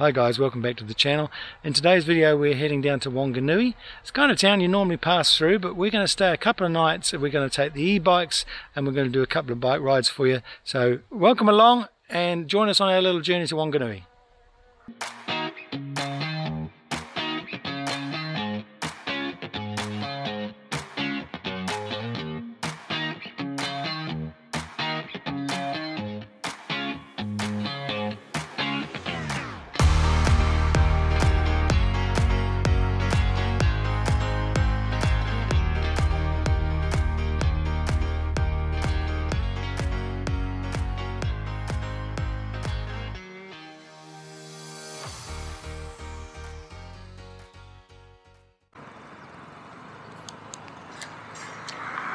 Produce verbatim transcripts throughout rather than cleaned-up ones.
Hi guys, welcome back to the channel. In today's video we're heading down to Whanganui. It's the kind of town you normally pass through, but we're going to stay a couple of nights and we're going to take the e-bikes and we're going to do a couple of bike rides for you. So welcome along and join us on our little journey to Whanganui.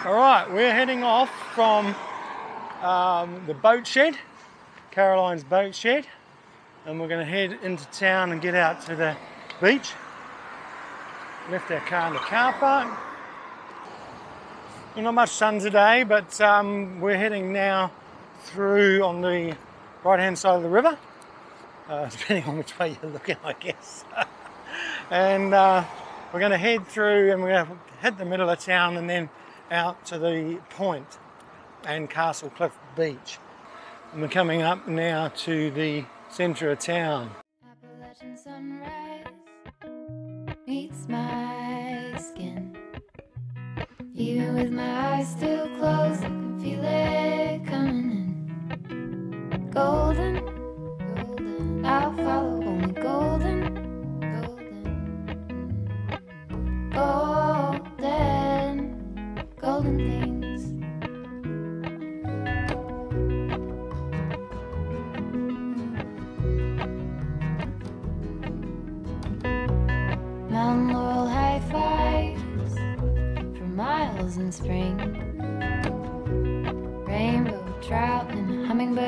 Alright, we're heading off from um, the boat shed, Caroline's boat shed, and we're going to head into town and get out to the beach. Left our car in the car park. Not much sun today, but um, we're heading now through on the right hand side of the river, uh, depending on which way you're looking, I guess. And uh, we're going to head through and we're going to hit the middle of town and then out to the point and Castle Cliff Beach. And we're coming up now to the centre of town. Appalachian sunrise meets my skin. Even with my eyes still closed, I can feel it coming in. Golden, golden, I'll follow only golden, golden, golden. In spring, rainbow trout and hummingbird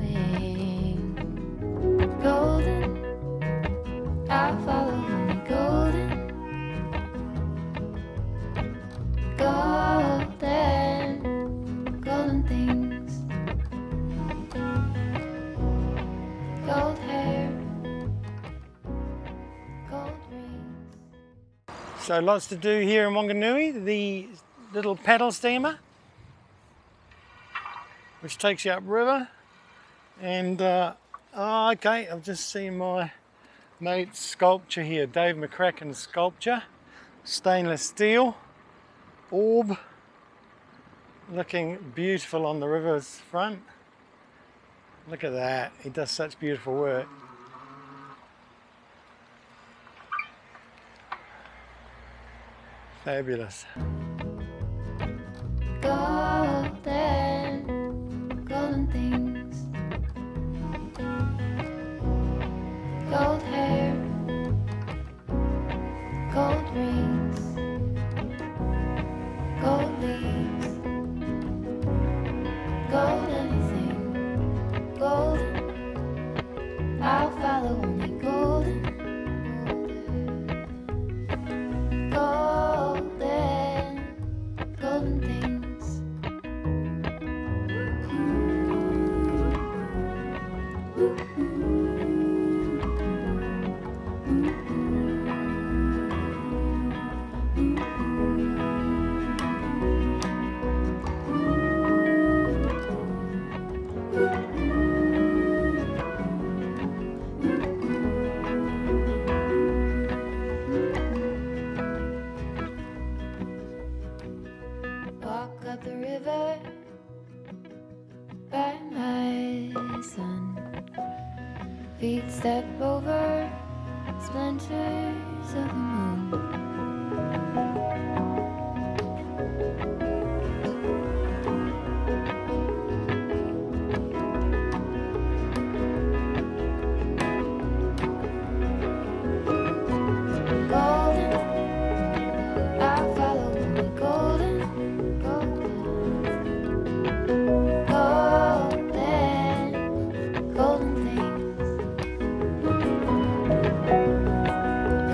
wing. Golden, I'll follow only golden, golden, golden things. Gold hair, gold rings. So lots to do here in Whanganui, the little paddle steamer, which takes you upriver. And, uh, oh, okay, I've just seen my mate's sculpture here, Dave McCracken's sculpture, stainless steel, orb, looking beautiful on the river's front. Look at that, he does such beautiful work. Fabulous. Golden, golden things. Gold hair, gold rings, gold leaves, gold anything, golden. I'll follow only golden, golden, golden. Feet step over splinters of the moon. Golden, I'll follow only golden, golden, golden, golden things.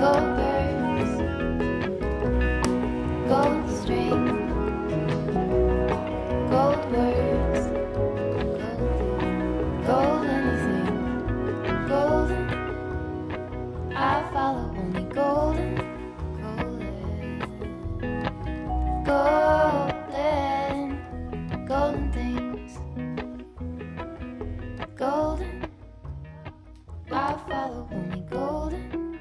Gold birds, shadow, only golden,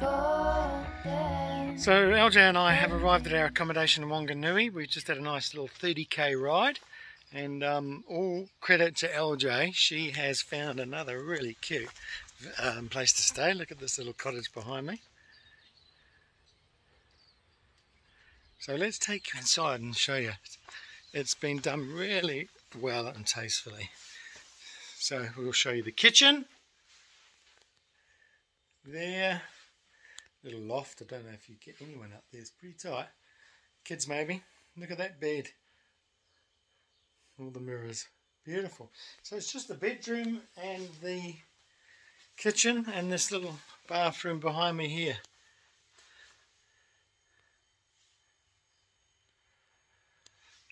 golden. So L J and I have arrived at our accommodation in Whanganui. We just had a nice little thirty K ride, and um, all credit to L J. She has found another really cute um, place to stay. Look at this little cottage behind me. So let's take you inside and show you. It's been done really well and tastefully. So we'll show you the kitchen. There. Little loft. I don't know if you get anyone up there. It's pretty tight. Kids maybe. Look at that bed. All the mirrors. Beautiful. So it's just the bedroom and the kitchen and this little bathroom behind me here.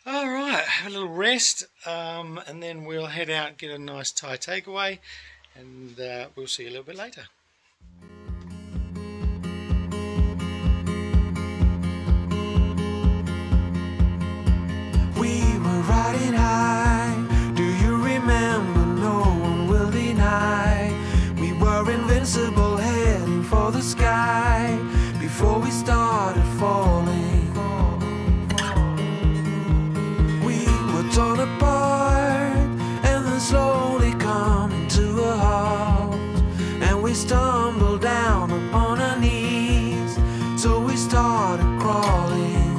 Alright, have a little rest um, and then we'll head out and get a nice Thai takeaway, and uh, we'll see you a little bit later. We were riding high, do you remember? No one will deny. We were invincible, heading for the sky before we started falling. Torn apart and then slowly coming to a halt, and we stumbled down upon our knees, so we started crawling.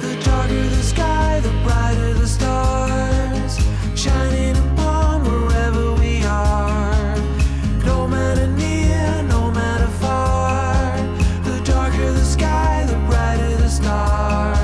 The darker the sky, the brighter the stars, shining upon wherever we are. No matter near, no matter far, the darker the sky, the brighter the stars.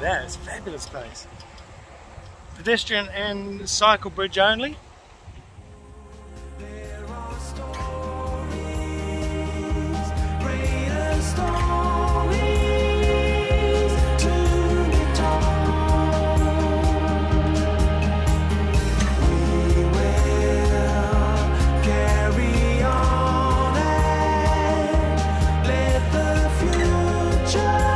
That's fabulous place. Pedestrian and cycle bridge only. There are stories, greater stories to be told. We will carry on and let the future.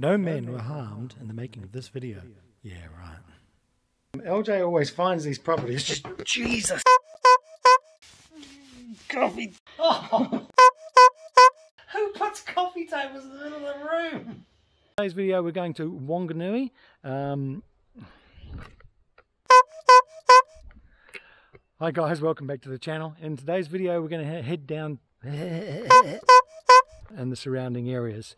No men were harmed in the making of this video. Yeah, right. L J always finds these properties. Jesus! Coffee! Oh. Who puts coffee tables in the middle of the room? In today's video we're going to Whanganui. Um... Hi guys, welcome back to the channel. In today's video we're going to head down in the surrounding areas.